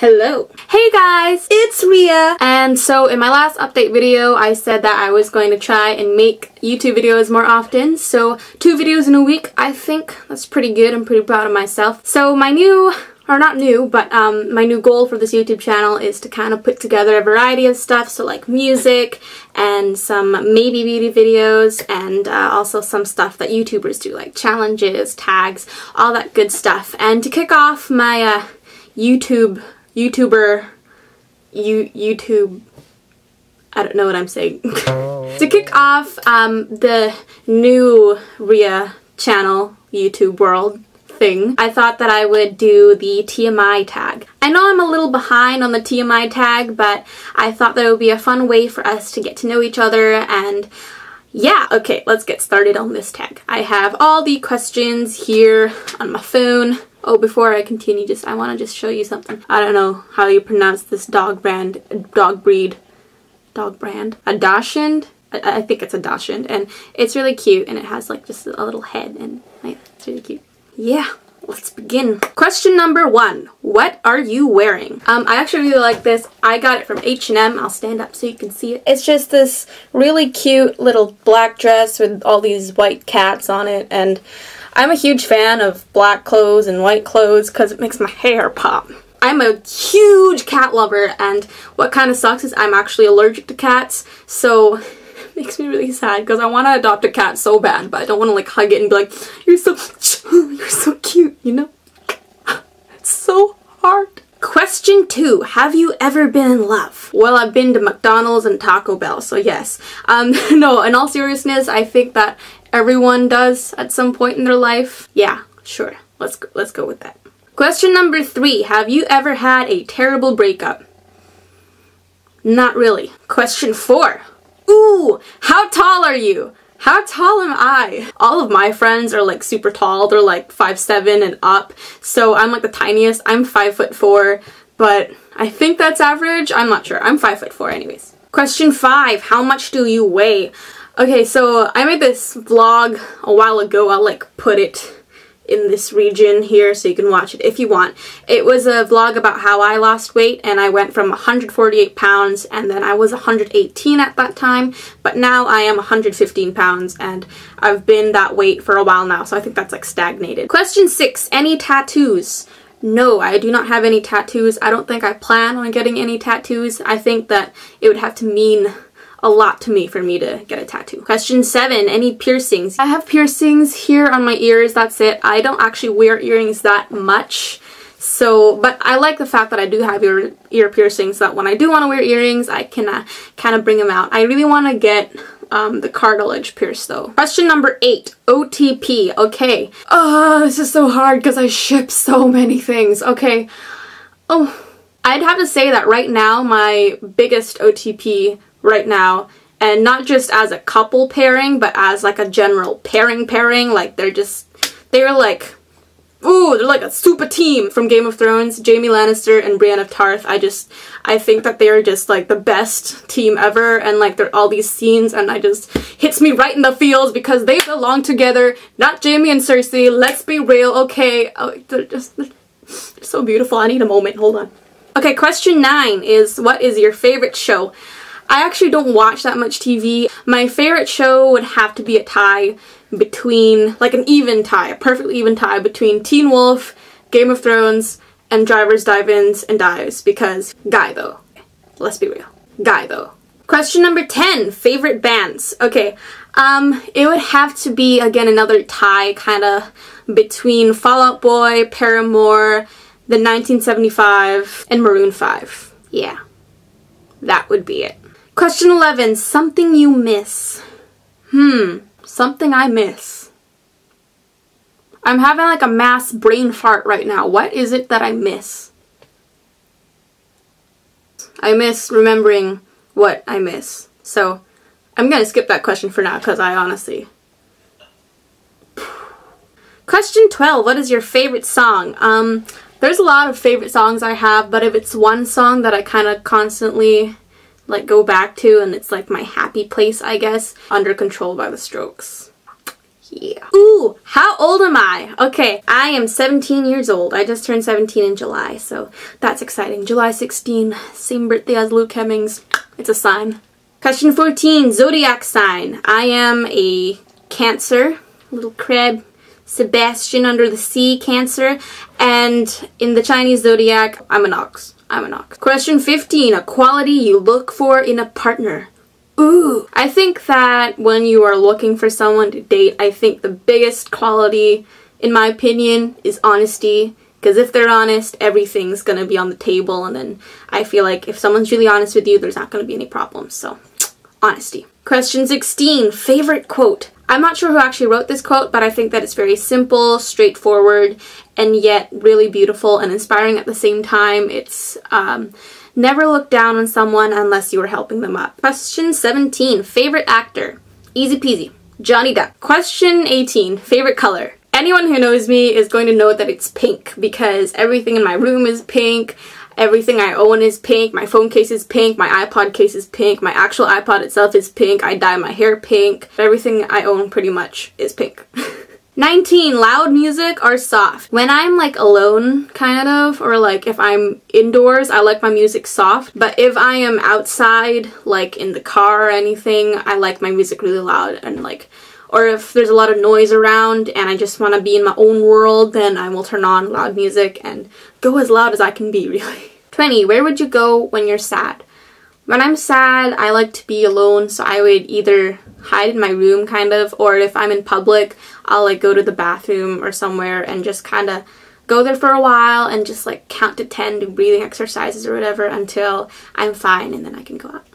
Hello. Hey guys, it's Rhea. And so in my last update video, I said that I was going to try and make YouTube videos more often. So 2 videos in a week, I think that's pretty good. I'm pretty proud of myself. So my new, or not new, but my new goal for this YouTube channel is to kind of put together a variety of stuff. So like music and some maybe beauty videos and also some stuff that YouTubers do, like challenges, tags, all that good stuff. And to kick off my YouTube, I don't know what I'm saying. To kick off the new Rhea channel YouTube world thing, I thought that I would do the TMI tag. I know I'm a little behind on the TMI tag, but I thought that it would be a fun way for us to get to know each other and yeah, okay, let's get started on this tag. I have all the questions here on my phone. Oh, before I continue, I want to just show you something. I don't know how you pronounce this dog breed, a dachshund. I think it's a dachshund, and it's really cute, and it has like just a little head, and like, it's really cute. Yeah, let's begin. Question number 1: what are you wearing? I actually really like this. I got it from H&M. I'll stand up so you can see it. It's just this really cute little black dress with all these white cats on it, and I'm a huge fan of black clothes and white clothes because it makes my hair pop. I'm a huge cat lover, and what kind of sucks is I'm actually allergic to cats, so it makes me really sad because I want to adopt a cat so bad, but I don't want to like hug it and be like, you're so cute, you know? It's so hard. Question 2, have you ever been in love? Well, I've been to McDonald's and Taco Bell, so yes. No, in all seriousness, I think that everyone does at some point in their life. Yeah, sure. Let's go with that. Question number 3, have you ever had a terrible breakup? Not really. Question 4, ooh, how tall are you? How tall am I? All of my friends are like super tall. They're like 5'7" and up. So I'm like the tiniest. I'm 5'4", but I think that's average. I'm not sure. I'm 5'4" anyways. Question 5, how much do you weigh? Okay, so I made this vlog a while ago. I'll like put it in this region here so you can watch it if you want. It was a vlog about how I lost weight and I went from 148 pounds and then I was 118 at that time, but now I am 115 pounds and I've been that weight for a while now, so I think that's like stagnated. Question 6, any tattoos? No, I do not have any tattoos. I don't think I plan on getting any tattoos. I think that it would have to mean a lot to me for me to get a tattoo. Question 7, any piercings? I have piercings here on my ears, that's it. I don't actually wear earrings that much, so, but I like the fact that I do have ear piercings, that when I do want to wear earrings, I can kind of bring them out. I really want to get the cartilage pierced though. Question number 8, OTP, okay. Oh, this is so hard because I ship so many things, okay. Oh, I'd have to say that right now, my biggest OTP right now, and not just as a couple pairing, but as like a general pairing, like they're like, ooh, they're like a super team from Game of Thrones, Jaime Lannister and Brienne of Tarth. I think that they are just like the best team ever, and like there are all these scenes and I just, hits me right in the feels because they belong together, not Jaime and Cersei, let's be real, okay. Oh, they're so beautiful. I need a moment, hold on. Okay, question 9 is, what is your favorite show? I actually don't watch that much TV. My favorite show would have to be a tie between, like an even tie, a perfectly even tie between Teen Wolf, Game of Thrones, and Drive-Ins, Dive-Ins, and Dives, because guy though. Let's be real. Guy though. Question number 10, favorite bands. Okay, it would have to be, again, another tie kind of between Fall Out Boy, Paramore, The 1975, and Maroon 5. Yeah, that would be it. Question 11, something you miss. Something I miss. I'm having like a mass brain fart right now. What is it that I miss? I miss remembering what I miss. So I'm gonna skip that question for now because I honestly... Question 12, what is your favorite song? There's a lot of favorite songs I have, but if it's one song that I kind of constantly like go back to and it's like my happy place, I guess, Under Control by The Strokes. Yeah. Ooh, how old am I? Okay, I am 17 years old. I just turned 17 in July, so that's exciting. July 16, same birthday as Luke Hemmings. It's a sign. Question 14, zodiac sign. I am a Cancer, little crab, Sebastian under the sea, Cancer, and in the Chinese zodiac, I'm an ox. I'm an ox. Question 15, a quality you look for in a partner. Ooh. I think that when you are looking for someone to date, I think the biggest quality, in my opinion, is honesty. Because if they're honest, everything's gonna be on the table, and then I feel like if someone's really honest with you, there's not gonna be any problems, so honesty. Question 16, favorite quote. I'm not sure who actually wrote this quote, but I think that it's very simple, straightforward, and yet really beautiful and inspiring at the same time. It's, never look down on someone unless you are helping them up. Question 17, favorite actor. Easy peasy, Johnny Depp. Question 18, favorite color. Anyone who knows me is going to know that it's pink because everything in my room is pink. Everything I own is pink. My phone case is pink. My iPod case is pink. My actual iPod itself is pink. I dye my hair pink. Everything I own pretty much is pink. 19. Loud music or soft? When I'm like alone, kind of, or like if I'm indoors, I like my music soft. But if I am outside, like in the car or anything, I like my music really loud and like... Or if there's a lot of noise around and I just want to be in my own world, then I will turn on loud music and go as loud as I can be, really. 20. Where would you go when you're sad? When I'm sad, I like to be alone, so I would either hide in my room, kind of, or if I'm in public, I'll, like, go to the bathroom or somewhere and just kind of go there for a while and just, like, count to 10, do breathing exercises or whatever until I'm fine and then I can go out.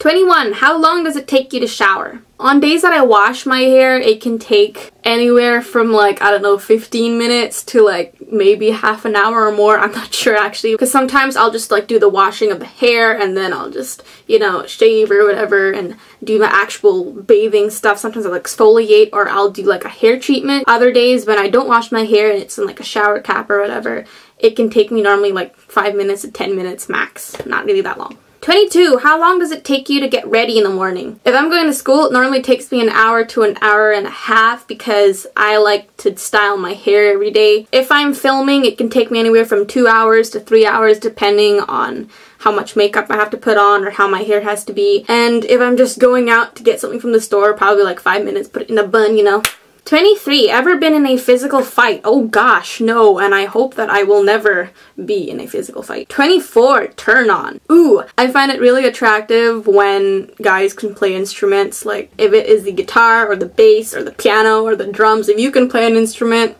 21. How long does it take you to shower? On days that I wash my hair, it can take anywhere from like, I don't know, 15 minutes to like maybe half an hour or more. I'm not sure actually, because sometimes I'll just like do the washing of the hair and then I'll just, you know, shave or whatever and do my actual bathing stuff. Sometimes I'll exfoliate or I'll do like a hair treatment. Other days when I don't wash my hair and it's in like a shower cap or whatever, it can take me normally like 5 minutes to 10 minutes max. Not really that long. 22. How long does it take you to get ready in the morning? If I'm going to school, it normally takes me an hour to an hour and a half because I like to style my hair every day. If I'm filming, it can take me anywhere from 2 hours to 3 hours depending on how much makeup I have to put on or how my hair has to be. And if I'm just going out to get something from the store, probably like 5 minutes, put it in a bun, you know. 23. Ever been in a physical fight? Oh gosh, no, and I hope that I will never be in a physical fight. 24. Turn on. Ooh, I find it really attractive when guys can play instruments, like if it is the guitar or the bass or the piano or the drums, if you can play an instrument,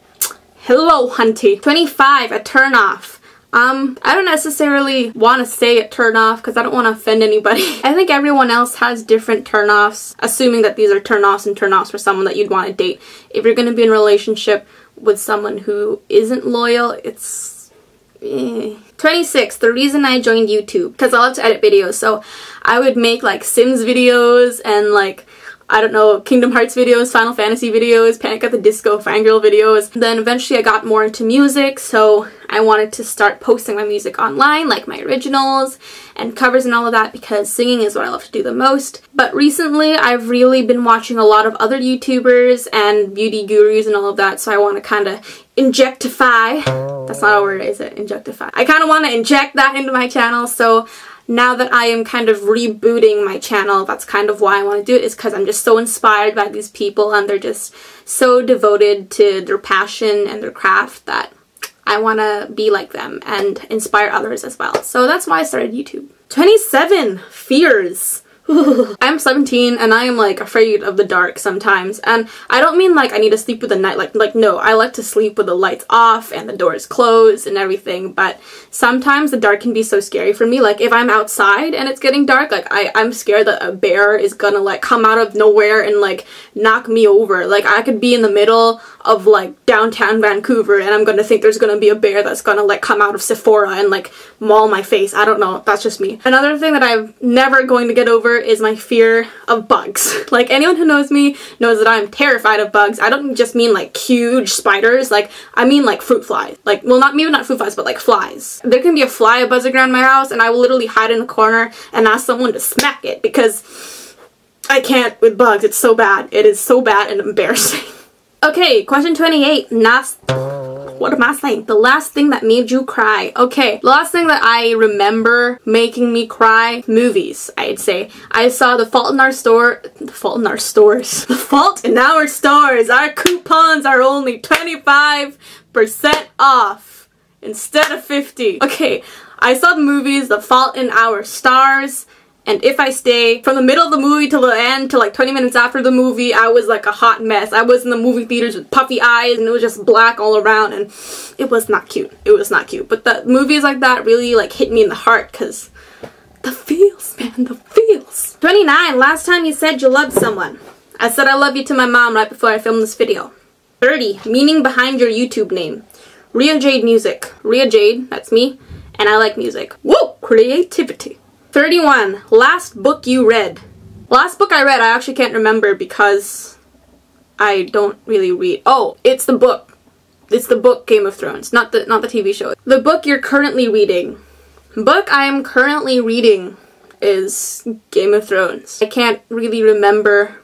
hello, hunty. 25. A turn off. I don't necessarily want to say a turn-off because I don't want to offend anybody. I think everyone else has different turn-offs, assuming that these are turn-offs and turn-offs for someone that you'd want to date. If you're going to be in a relationship with someone who isn't loyal, it's... 26. The reason I joined YouTube, because I love to edit videos, so I would make like Sims videos and like... I don't know, Kingdom Hearts videos, Final Fantasy videos, Panic at the Disco, fangirl videos. Then eventually I got more into music, so I wanted to start posting my music online, like my originals and covers and all of that, because singing is what I love to do the most. But recently I've really been watching a lot of other YouTubers and beauty gurus and all of that, so I want to kind of injectify. That's not a word, is it? Injectify. I kind of want to inject that into my channel, so... Now that I am kind of rebooting my channel, that's kind of why I want to do it, is because I'm just so inspired by these people and they're just so devoted to their passion and their craft that I want to be like them and inspire others as well. So that's why I started YouTube. 27. Fears. I'm 17 and I am like afraid of the dark sometimes, and I don't mean like I need to sleep with the night, like no, I like to sleep with the lights off and the doors closed and everything, but sometimes the dark can be so scary for me. Like if I'm outside and it's getting dark, like I'm scared that a bear is gonna like come out of nowhere and like knock me over. Like I could be in the middle of like downtown Vancouver and I'm gonna think there's gonna be a bear that's gonna like come out of Sephora and like maul my face. I don't know, that's just me. Another thing that I'm never going to get over is my fear of bugs. Like anyone who knows me knows that I'm terrified of bugs. I don't just mean like huge spiders, like I mean like fruit flies. Like, well, not maybe not fruit flies, but like flies. There can be a fly buzz around my house and I will literally hide in the corner and ask someone to smack it because I can't with bugs. It's so bad. It is so bad and embarrassing. Okay, question 28. What am I saying? The last thing that made you cry. Okay, the last thing that I remember making me cry, movies, I'd say. I saw The Fault in Our Stars. Our coupons are only 25% off instead of 50. Okay, I saw the movies The Fault in Our Stars. And If I Stay. From the middle of the movie to the end, to like 20 minutes after the movie, I was like a hot mess. I was in the movie theaters with puffy eyes and it was just black all around and it was not cute. It was not cute. But the movies like that really like hit me in the heart because the feels, man, the feels. 29, last time you said you loved someone. I said I love you to my mom right before I filmed this video. 30, meaning behind your YouTube name. Rhea Jade Music. Rhea Jade, that's me, and I like music. Woo! Creativity. 31. Last book you read. Last book I read, I actually can't remember because I don't really read. Oh, it's the book. It's the book Game of Thrones, not the TV show. The book you're currently reading. Book I am currently reading is Game of Thrones. I can't really remember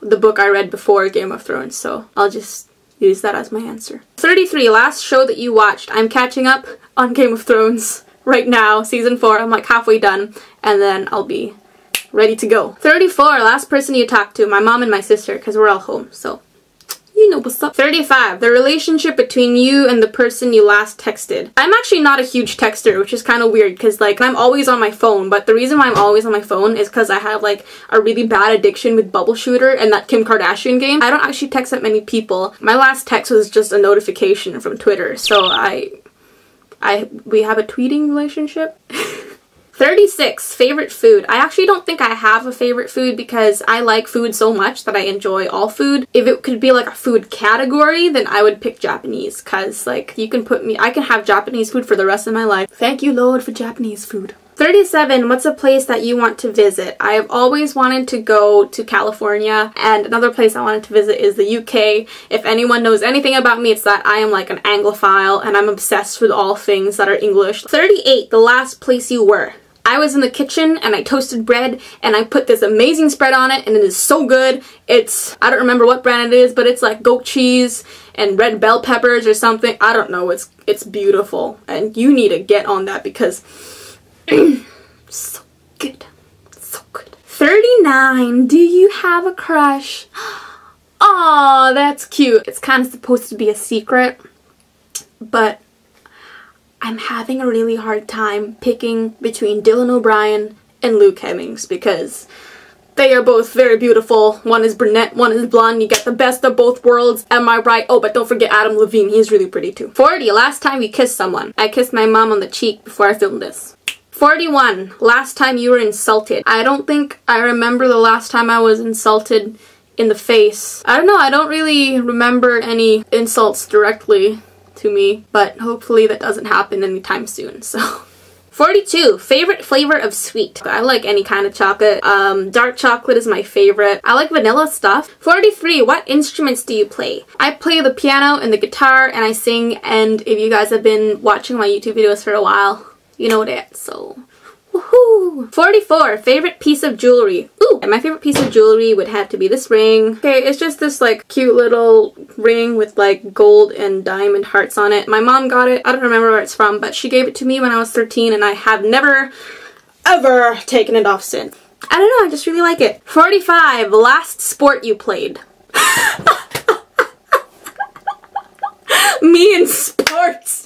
the book I read before Game of Thrones, so I'll just use that as my answer. 33. Last show that you watched. I'm catching up on Game of Thrones. Right now, season 4, I'm like halfway done, and then I'll be ready to go. 34, last person you talked to, my mom and my sister, because we're all home, so you know what's up. 35, the relationship between you and the person you last texted. I'm actually not a huge texter, which is kind of weird, because like, I'm always on my phone, but the reason why I'm always on my phone is because I have like a really bad addiction with Bubble Shooter and that Kim Kardashian game. I don't actually text that many people. My last text was just a notification from Twitter, so we have a tweeting relationship. 36, favorite food. I actually don't think I have a favorite food because I like food so much that I enjoy all food. If it could be like a food category, then I would pick Japanese because like I can have Japanese food for the rest of my life. Thank you, Lord, for Japanese food. 37, what's a place that you want to visit? I have always wanted to go to California, and another place I wanted to visit is the UK. If anyone knows anything about me, it's that I am like an Anglophile and I'm obsessed with all things that are English. 38, the last place you were. I was in the kitchen and I toasted bread and I put this amazing spread on it and it is so good. It's, I don't remember what brand it is, but it's like goat cheese and red bell peppers or something. I don't know, it's beautiful and you need to get on that because so good. So good. 39. Do you have a crush? Oh, that's cute. It's kind of supposed to be a secret, but I'm having a really hard time picking between Dylan O'Brien and Luke Hemmings because they are both very beautiful. One is brunette, one is blonde. You get the best of both worlds. Am I right? Oh, but don't forget Adam Levine. He's really pretty too. 40. Last time you kissed someone. I kissed my mom on the cheek before I filmed this. 41, last time you were insulted. I don't think I remember the last time I was insulted in the face. I don't know, I don't really remember any insults directly to me, but hopefully that doesn't happen anytime soon, so. 42, favorite flavor of sweet. I like any kind of chocolate. Dark chocolate is my favorite. I like vanilla stuff. 43, what instruments do you play? I play the piano and the guitar and I sing, and if you guys have been watching my YouTube videos for a while, you know that, so woohoo! 44, favorite piece of jewelry. Ooh! And my favorite piece of jewelry would have to be this ring. Okay, it's just this like cute little ring with like gold and diamond hearts on it. My mom got it. I don't remember where it's from, but she gave it to me when I was 13 and I have never ever taken it off since. I don't know, I just really like it. 45, last sport you played. Me and sports!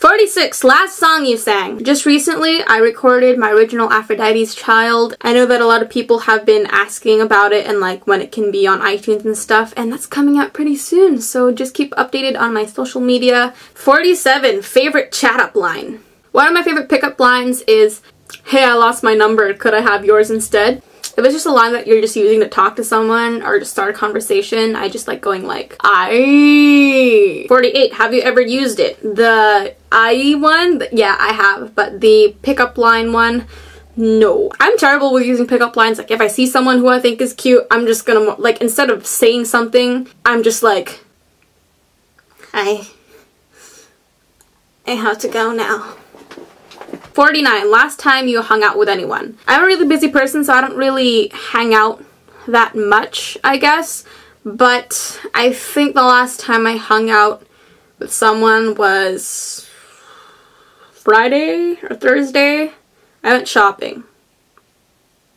46, last song you sang. Just recently, I recorded my original Aphrodite's Child. I know that a lot of people have been asking about it and like when it can be on iTunes and stuff, and that's coming out pretty soon, so just keep updated on my social media. 47, favorite chat-up line. One of my favorite pickup lines is, hey, I lost my number, could I have yours instead? If it's just a line that you're just using to talk to someone or to start a conversation, I just like going like, I. 48, have you ever used it? The I one? Yeah, I have, but the pickup line one, no. I'm terrible with using pickup lines. Like if I see someone who I think is cute, I'm just gonna, like instead of saying something, I'm just like, I have to go now. 49, last time you hung out with anyone. I'm a really busy person, so I don't really hang out that much, I guess, But I think the last time I hung out with someone was Friday or Thursday. I went shopping.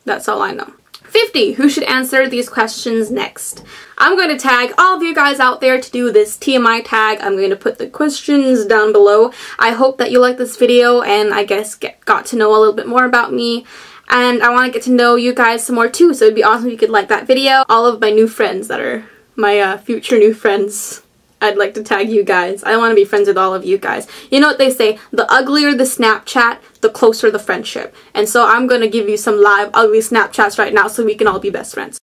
That's all I know. 50. Who should answer these questions next? I'm going to tag all of you guys out there to do this TMI tag. I'm going to put the questions down below. I hope that you like this video and I guess got to know a little bit more about me. And I want to get to know you guys some more too, so it'd be awesome if you could like that video. All of my new friends that are my future new friends, I'd like to tag you guys. I want to be friends with all of you guys. You know what they say, the uglier the Snapchat, the closer the friendship. And so I'm going to give you some live ugly Snapchats right now so we can all be best friends.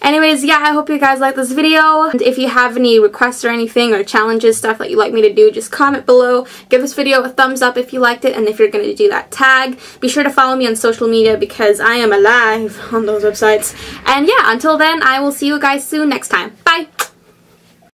Anyways, yeah, I hope you guys like this video. And if you have any requests or anything or challenges, stuff that you'd like me to do, just comment below. Give this video a thumbs up if you liked it, and if you're going to do that, tag. Be sure to follow me on social media because I am alive on those websites. And yeah, until then, I will see you guys soon next time. Bye!